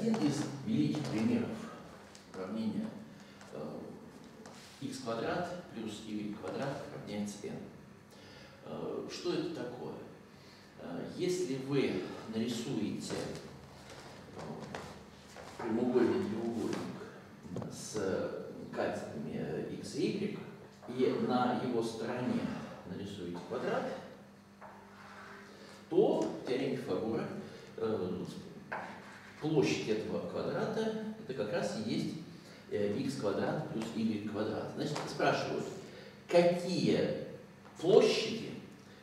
один из великих примеров уравнения x квадрат плюс y квадрат равняется n. Что это такое? Если вы нарисуете прямоугольный треугольник с катетами x и y и на его стороне нарисуете квадрат, то в теореме Пифагора площадь этого квадрата это как раз и есть x квадрат плюс y квадрат. Значит, спрашивают, какие площади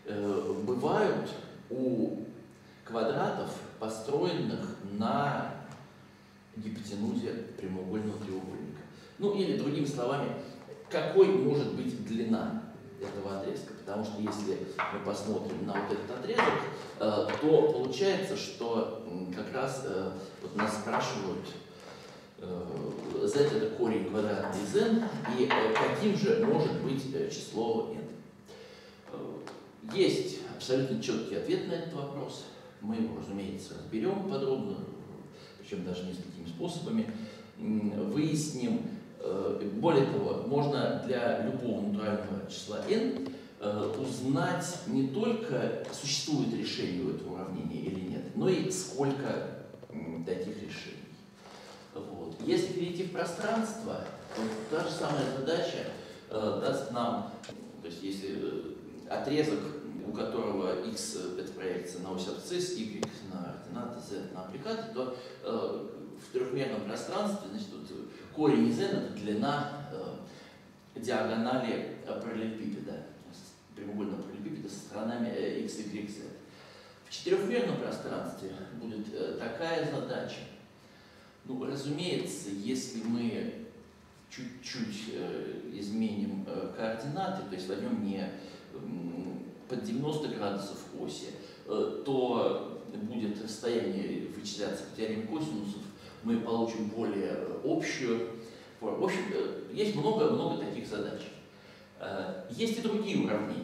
бывают у квадратов, построенных на гипотенузе прямоугольного треугольника. Ну, или другими словами, какой может быть длина этого отрезка? Потому что если мы посмотрим на вот этот отрезок, то получается, что как раз вот нас спрашивают, z это корень квадратный из n, и каким же может быть число n? Есть абсолютно четкий ответ на этот вопрос. Мы его, разумеется, разберем подробно, причем даже несколькими способами, выясним. Более того, можно для любого натурального числа n узнать не только, существует решение у этого уравнения или нет, но и сколько таких решений. Вот. Если перейти в пространство, то та же самая задача даст нам, то есть если отрезок, у которого x это проекция на ось абсцисс, y на ординаты, z на аппликаты, то в трехмерном пространстве, значит, вот корень из n это длина диагонали параллелепипеда, прямоугольного параллелепипеда со сторонами x, y, z. В четырехмерном пространстве будет такая задача. Ну, разумеется, если мы чуть-чуть изменим координаты, то есть возьмем не под 90 градусов оси, то будет расстояние вычисляться по теореме косинусов, мы получим более общую форму. В общем, есть много-много таких задач. Есть и другие уравнения.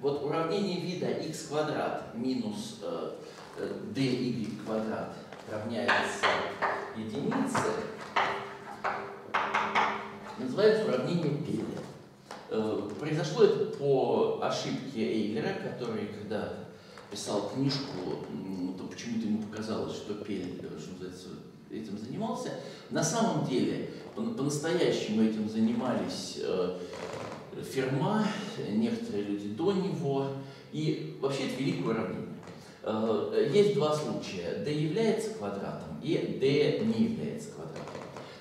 Вот уравнение вида x квадрат минус dy квадрат равняется единице, называется уравнение Эйлера. Произошло это по ошибке Эйлера, который, когда писал книжку, то почему-то ему показалось, что Эйлер этим занимался. На самом деле, по-настоящему этим занимались Ферма, некоторые люди до него, и вообще это великое уравнение. Есть два случая. D является квадратом и D не является квадратом.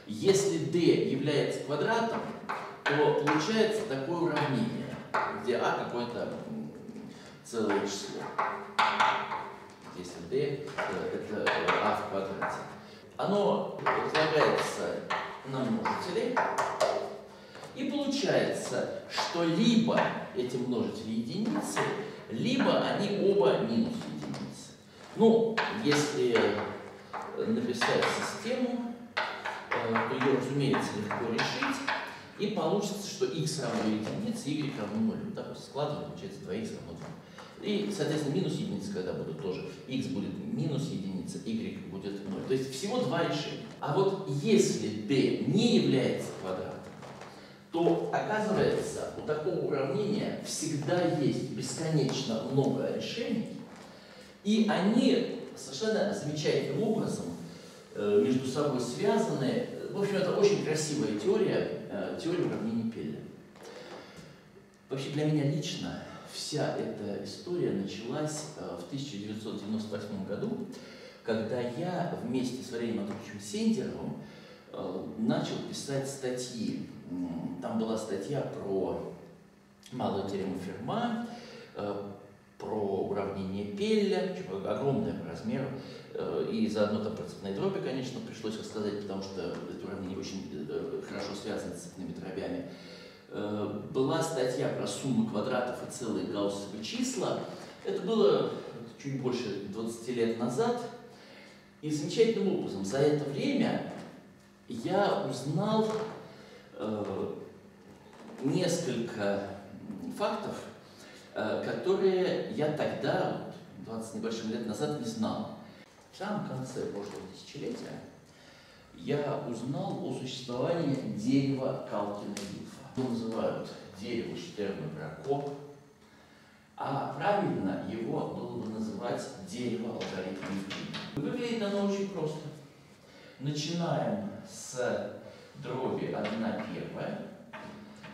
Если D является квадратом, то получается такое уравнение, где A какое-то целое число. Если D это A в квадрате. Оно разлагается на множители, и получается, что либо эти множители единицы, либо они оба минус единицы. Ну, если написать систему, то ее, разумеется, легко решить, и получится, что x равно единице, y равно 0. Так, складываем, получается 2x равно 2. И, соответственно, минус единицы, когда будут тоже, x будет минус единица, y будет 0. То есть всего два решения. А вот если d не является квадратом, то, оказывается, у такого уравнения всегда есть бесконечно много решений, и они совершенно замечательным образом между собой связаны. В общем, это очень красивая теория, теория уравнений Эйлера. Вообще, для меня лично вся эта история началась в 1998 году, когда я вместе с Валерием Андреевичем Сендеровым начал писать статьи. Там была статья про малую теорему Ферма, про уравнение Эйлера, огромное по размеру, и заодно там про цепные дроби, конечно, пришлось рассказать, потому что это уравнение очень хорошо связано с цепными дробями. Была статья про сумму квадратов и целые гауссовые числа. Это было чуть больше 20 лет назад. И замечательным образом за это время я узнал несколько фактов, которые я тогда, 20 небольших лет назад, не знал. В самом конце прошлого тысячелетия я узнал о существовании дерева Калкина-Уилфа. Его называют дерево Штерна Прокоп, а правильно его было бы называть дерево алгоритма Евклида. Выглядит оно очень просто. Начинаем с дроби 1/1.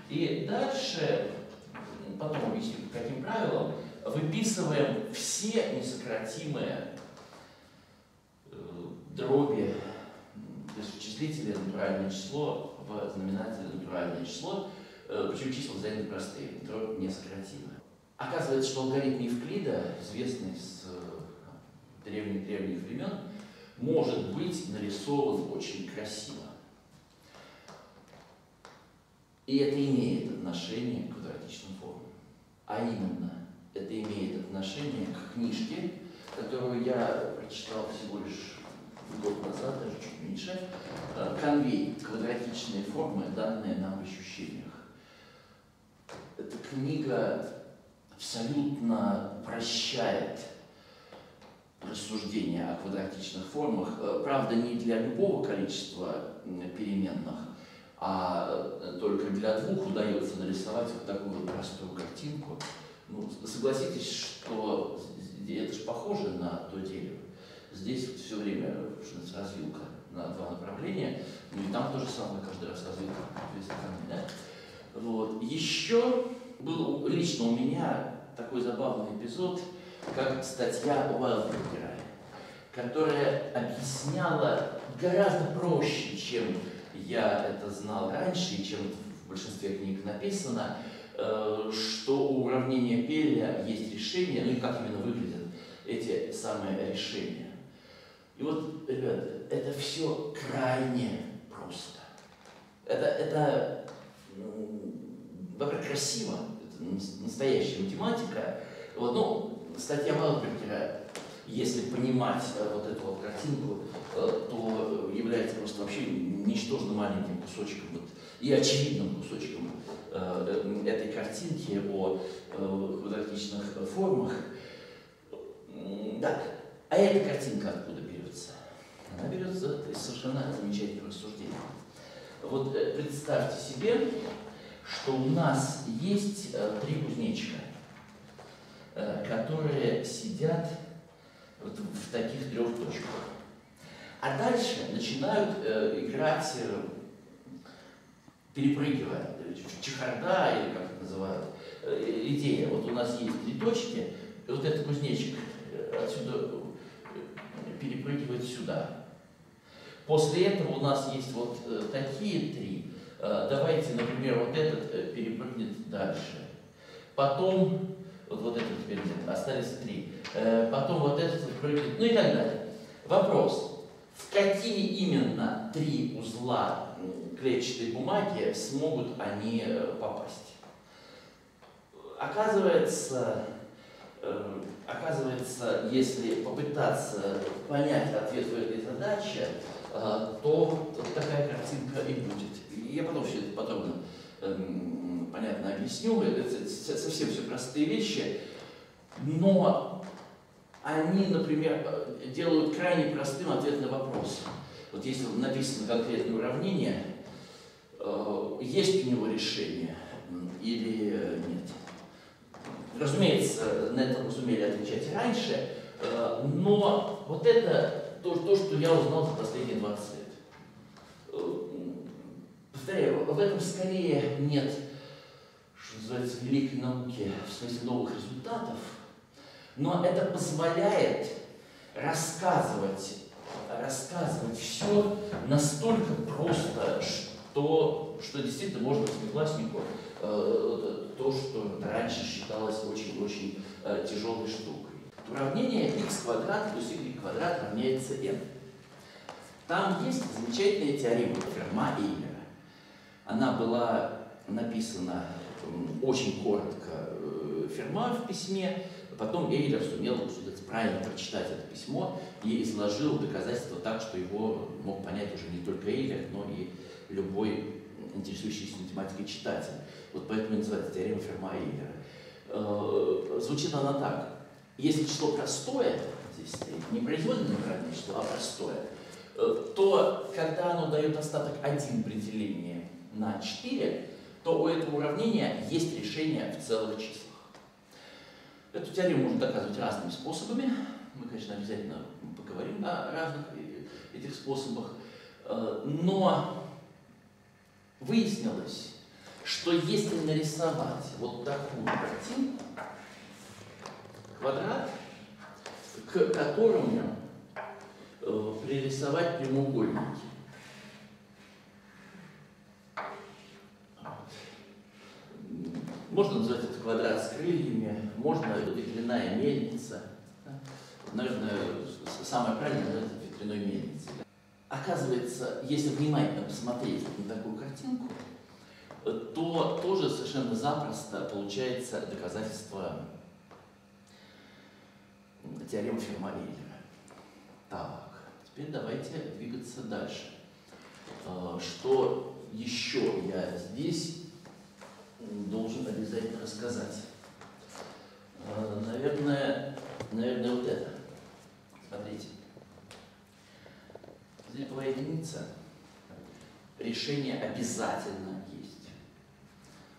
И дальше, потом объясню, по каким правилам, выписываем все несократимые дроби, то есть в числителе натуральное число, в знаменателе натуральное число, причем числа взаимно простые, дробь несократимая. Оказывается, что алгоритм Евклида, известный с древних-древних времен, может быть нарисован очень красиво. И это имеет отношение к квадратичным формам. А именно, это имеет отношение к книжке, которую я прочитал всего лишь год назад, даже чуть меньше. «Конвей. Квадратичные формы, данные нам в ощущениях». Эта книга абсолютно прощает рассуждения о квадратичных формах. Правда, не для любого количества переменных, а только для двух удается нарисовать вот такую простую картинку. Ну, согласитесь, что это же похоже на то дерево. Здесь все время развилка на два направления, ну и там тоже самое, каждый раз развилка по две стороны, да? Вот. Еще был лично у меня такой забавный эпизод, как статья Вайлдера, которая объясняла гораздо проще, чем я это знал раньше, и чем в большинстве книг написано, что у уравнения Эйлера есть решение, ну и как именно выглядят эти самые решения. И вот, ребята, это все крайне просто. Это красиво, это настоящая математика. Вот, ну, статья Вайлдера, если понимать вот эту вот картинку, то является просто вообще ничтожно маленьким кусочком вот, и очевидным кусочком этой картинки о квадратичных формах. Да. А эта картинка откуда берется? Она берется из совершенно замечательного рассуждения. Вот представьте себе, что у нас есть три кузнечика, которые сидят вот в таких трех точках. А дальше начинают играть, перепрыгивая, чехарда, или как это называют, идея. Вот у нас есть три точки, и вот этот кузнечик отсюда перепрыгивает сюда. После этого у нас есть вот такие три. Давайте, например, вот этот перепрыгнет дальше. Потом, вот этот теперь нет, остались три. Потом вот этот перепрыгнет, ну и так далее. Вопрос. В какие именно три узла клетчатой бумаги смогут они попасть? Оказывается, если попытаться понять ответ в этой задаче, то такая картинка и будет. Я потом все это подробно, понятно, объясню. Это совсем все простые вещи, но они, например, делают крайне простым ответ на вопрос. Вот если написано конкретное уравнение, есть у него решение или нет. Разумеется, на это мы сумели отвечать раньше, но вот это то, что я узнал за последние 20 лет. Повторяю, в этом скорее нет, что называется, великой науки, в смысле новых результатов, но это позволяет рассказывать все настолько просто, что действительно можно восьмикласснику то, что раньше считалось очень-очень тяжелой штукой. Уравнение х² плюс y² равняется n. Там есть замечательная теорема Ферма-Эйлера. Она была написана очень коротко Ферма в письме. Потом Эйлер сумел правильно прочитать это письмо и изложил доказательства так, что его мог понять уже не только Эйлер, но и любой интересующийся математикой читатель. Вот поэтому и называется теорема Ферма-Эйлера. Звучит она так. Если число простое, здесь не производное натуральное число, а простое, то когда оно дает остаток 1 при делении на 4, то у этого уравнения есть решение в целых числах. Эту теорему можно доказывать разными способами. Мы, конечно, обязательно поговорим о разных этих способах. Но выяснилось, что если нарисовать вот такую картинку, квадрат, к которому пририсовать прямоугольники. Можно назвать этот квадрат с крыльями, можно ветряная мельница. Наверное, самое правильное назвать ветряной мельницей. Оказывается, если внимательно посмотреть на такую картинку, то тоже совершенно запросто получается доказательство теоремы Ферма-Лейлера. Так, теперь давайте двигаться дальше. Что еще я здесь должен обязательно рассказать? Наверное, вот это. Смотрите. Злиповая единица. Решение обязательно есть.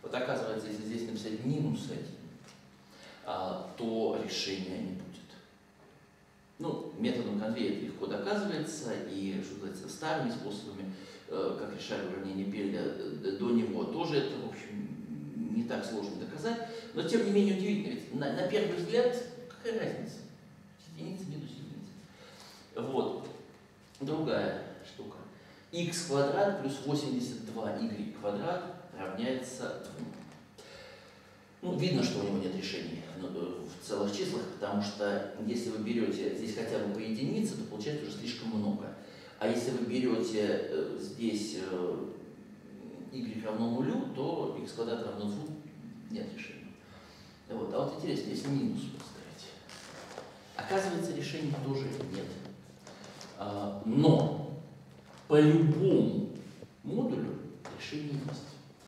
Вот оказывается, если здесь написать -1, то решения не будет. Ну, методом Конвея это легко доказывается, и, что называется, старыми способами, как решали уравнение Белля до него, тоже это, в общем, не так сложно доказать. Но, тем не менее, удивительно, ведь на первый взгляд, какая разница? Единица минус единица. Вот. Другая штука. Х квадрат плюс 82y квадрат равняется 2. Ну, видно, что у него нет решений в целых числах, потому что если вы берете здесь хотя бы по единице, то получается уже слишком много. А если вы берете здесь y равно 0, то x квадрат равно 2, нет решения. Вот. А вот интересно, если минус поставить. Оказывается, решений тоже нет. Но по любому модулю решение есть.